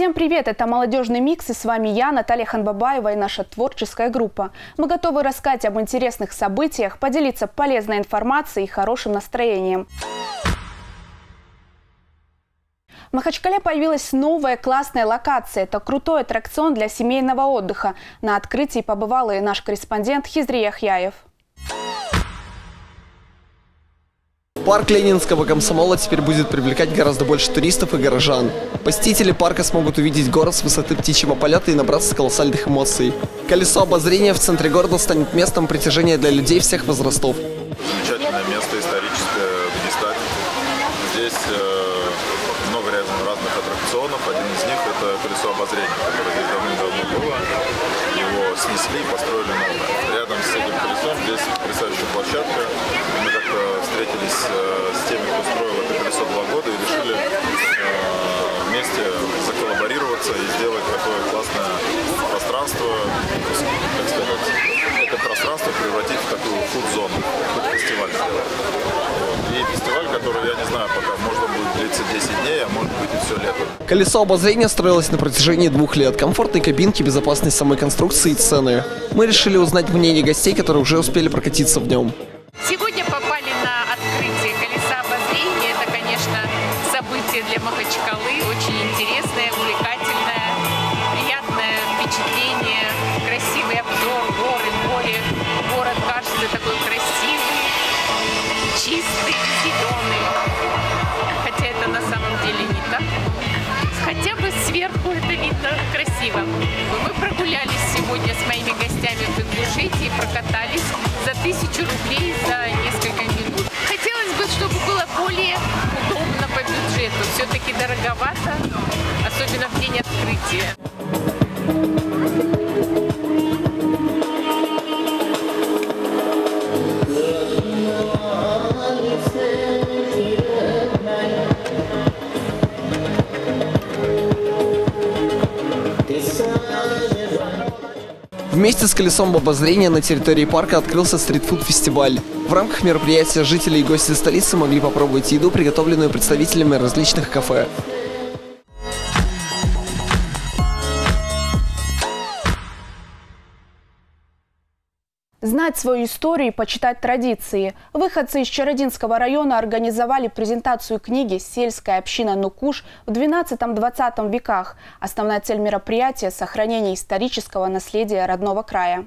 Всем привет! Это «Молодежный микс» и с вами я, Наталья Ханбабаева и наша творческая группа. Мы готовы рассказать об интересных событиях, поделиться полезной информацией и хорошим настроением. В Махачкале появилась новая классная локация. Это крутой аттракцион для семейного отдыха. На открытии побывал и наш корреспондент Хизри Яхьяев. Парк Ленинского комсомола теперь будет привлекать гораздо больше туристов и горожан. Посетители парка смогут увидеть город с высоты птичьего полета и набраться колоссальных эмоций. Колесо обозрения в центре города станет местом притяжения для людей всех возрастов. Замечательное место, историческое, в Дагестане. Здесь много разных аттракционов. Один из них – это колесо обозрения, которое здесь давным-давно было. Его снесли и построили новое. Рядом с этим колесом здесь потрясающая площадка. Мы как-то встретились с теми, кто строил это колесо 2 года, и решили вместе заколлаборироваться и сделать такое классное пространство. Как сказать, это пространство превратить в такую фуд-зону, фуд-фестиваль сделать. И фестиваль, который, я не знаю, пока можно будет длиться 10 дней, а может быть и все лето. Колесо обозрения строилось на протяжении 2 лет. Комфортные кабинки, безопасность самой конструкции и цены. Мы решили узнать мнение гостей, которые уже успели прокатиться в нем. Сегодня попали на открытие колеса обозрения. Это, конечно, событие для Махачкалы. Очень интересное, увлекательное, приятное впечатление. Красивый обзор, горы, море. Город кажется такой красивый, чистый, зеленый. Хотя это на самом деле не так. Хотя бы сверху это видно красиво. Мы прогулялись сегодня с моими гостями в Ингушетии и прокатались за 1000 рублей за несколько минут. Хотелось бы, чтобы было более удобно по бюджету. Все-таки дороговато, особенно в день открытия. Вместе с колесом обозрения на территории парка открылся стритфуд-фестиваль. В рамках мероприятия жители и гости столицы могли попробовать еду, приготовленную представителями различных кафе. Знать свою историю и почитать традиции. Выходцы из Чародинского района организовали презентацию книги «Сельская община Нукуш» в 12-20 веках. Основная цель мероприятия – сохранение исторического наследия родного края.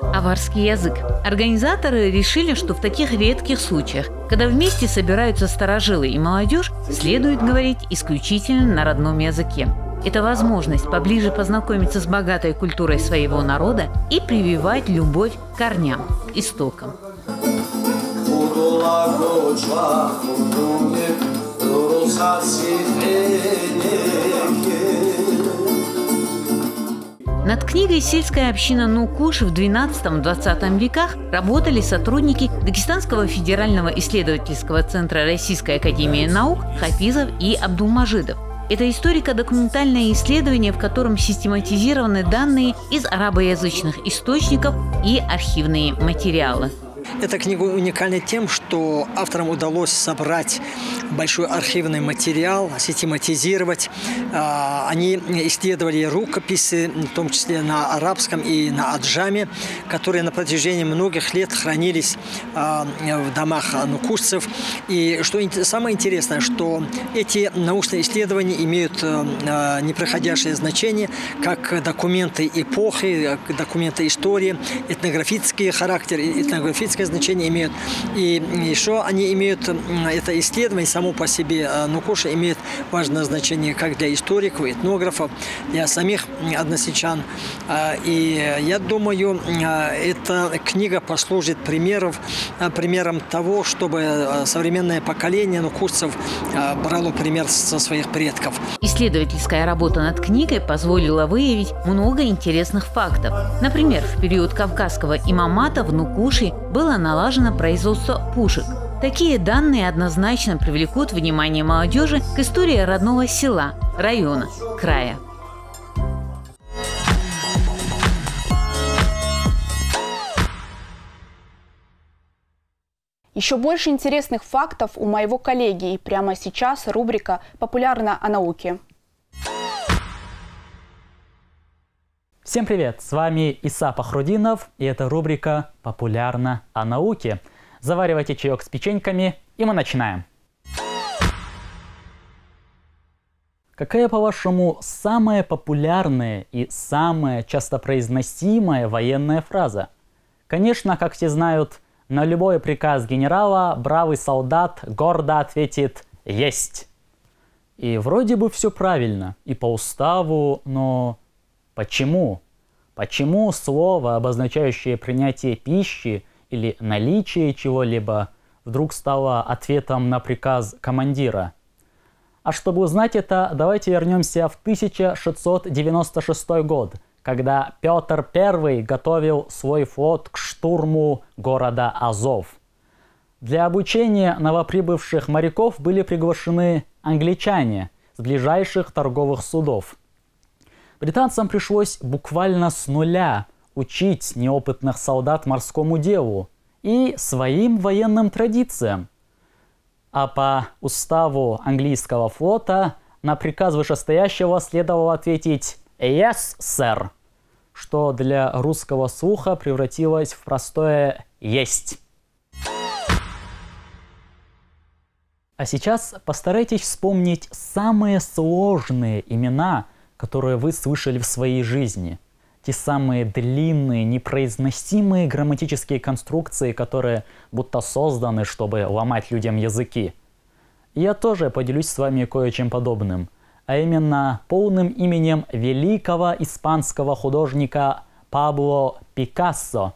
Аварский язык. Организаторы решили, что в таких редких случаях, когда вместе собираются старожилы и молодежь, следует говорить исключительно на родном языке. Это возможность поближе познакомиться с богатой культурой своего народа и прививать любовь к корням, истокам. Над книгой «Сельская община Нукуш» в 12-20 веках работали сотрудники Дагестанского федерального исследовательского центра Российской академии наук Хафизов и Абдулмажидов. Это историко-документальное исследование, в котором систематизированы данные из арабоязычных источников и архивные материалы. Эта книга уникальна тем, что авторам удалось собрать большой архивный материал, систематизировать. Они исследовали рукописи, в том числе на арабском и на аджаме, которые на протяжении многих лет хранились в домах нукушцев. И что самое интересное, что эти научные исследования имеют непроходящее значение, как документы эпохи, документы истории, этнографический характер, этнографический значение имеют. И еще они имеют, это исследование само по себе Нукуша имеет важное значение как для историков, этнографов, для самих односельчан. И я думаю, эта книга послужит примером того, чтобы современное поколение нукушцев брало пример со своих предков. Исследовательская работа над книгой позволила выявить много интересных фактов. Например, в период кавказского имамата в Нукуше было налажено производство пушек. Такие данные однозначно привлекут внимание молодежи к истории родного села, района, края. Еще больше интересных фактов у моего коллеги. И прямо сейчас рубрика «Популярно о науке». Всем привет! С вами Иса Пахрудинов, и это рубрика «Популярно о науке». Заваривайте чаек с печеньками, и мы начинаем. Какая, по-вашему, самая популярная и самая часто произносимая военная фраза? Конечно, как все знают, на любой приказ генерала бравый солдат гордо ответит «Есть!». И вроде бы все правильно, и по уставу, но почему? Почему слово, обозначающее принятие пищи или наличие чего-либо, вдруг стало ответом на приказ командира? А чтобы узнать это, давайте вернемся в 1696 год, когда Петр I готовил свой флот к штурму города Азов. Для обучения новоприбывших моряков были приглашены англичане с ближайших торговых судов. Британцам пришлось буквально с нуля учить неопытных солдат морскому делу и своим военным традициям. А по уставу английского флота на приказ вышестоящего следовало ответить «Yes, sir», что для русского слуха превратилось в простое «Есть». А сейчас постарайтесь вспомнить самые сложные имена, которые вы слышали в своей жизни. Те самые длинные, непроизносимые грамматические конструкции, которые будто созданы, чтобы ломать людям языки. Я тоже поделюсь с вами кое-чем подобным, а именно полным именем великого испанского художника Пабло Пикассо.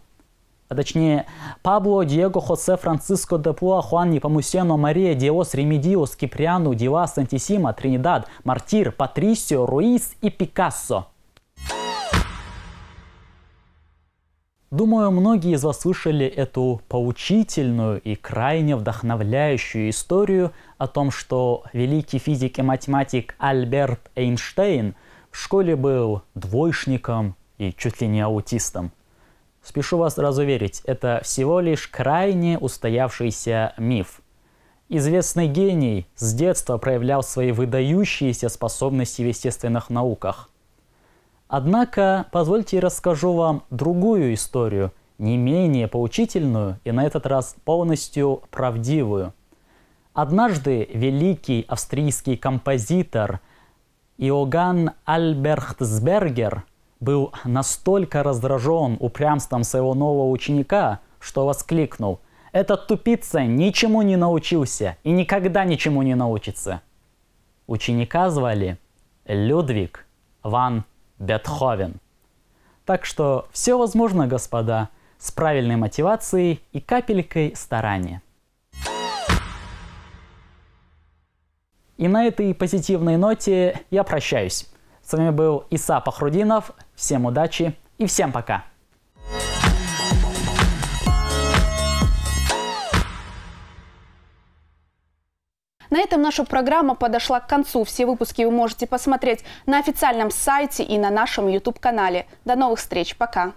А точнее, Пабло Диего Хосе Франциско де Пуа Хуан Непомусено Мария Диос Ремедиос Киприану Дила Сантисима Тринидад Мартир Патрисио Руис и Пикассо. Думаю, многие из вас слышали эту поучительную и крайне вдохновляющую историю о том, что великий физик и математик Альберт Эйнштейн в школе был двоечником и чуть ли не аутистом. Спешу вас разуверить, это всего лишь крайне устоявшийся миф. Известный гений с детства проявлял свои выдающиеся способности в естественных науках. Однако, позвольте я расскажу вам другую историю, не менее поучительную и на этот раз полностью правдивую. Однажды великий австрийский композитор Иоганн Альбертсбергер был настолько раздражен упрямством своего нового ученика, что воскликнул: «Этот тупица ничему не научился и никогда ничему не научится». Ученика звали Людвиг ван Бетховен. Так что все возможно, господа, с правильной мотивацией и капелькой старания. И на этой позитивной ноте я прощаюсь. С вами был Иса Пахрудинов. Всем удачи и всем пока! На этом наша программа подошла к концу. Все выпуски вы можете посмотреть на официальном сайте и на нашем YouTube-канале. До новых встреч. Пока!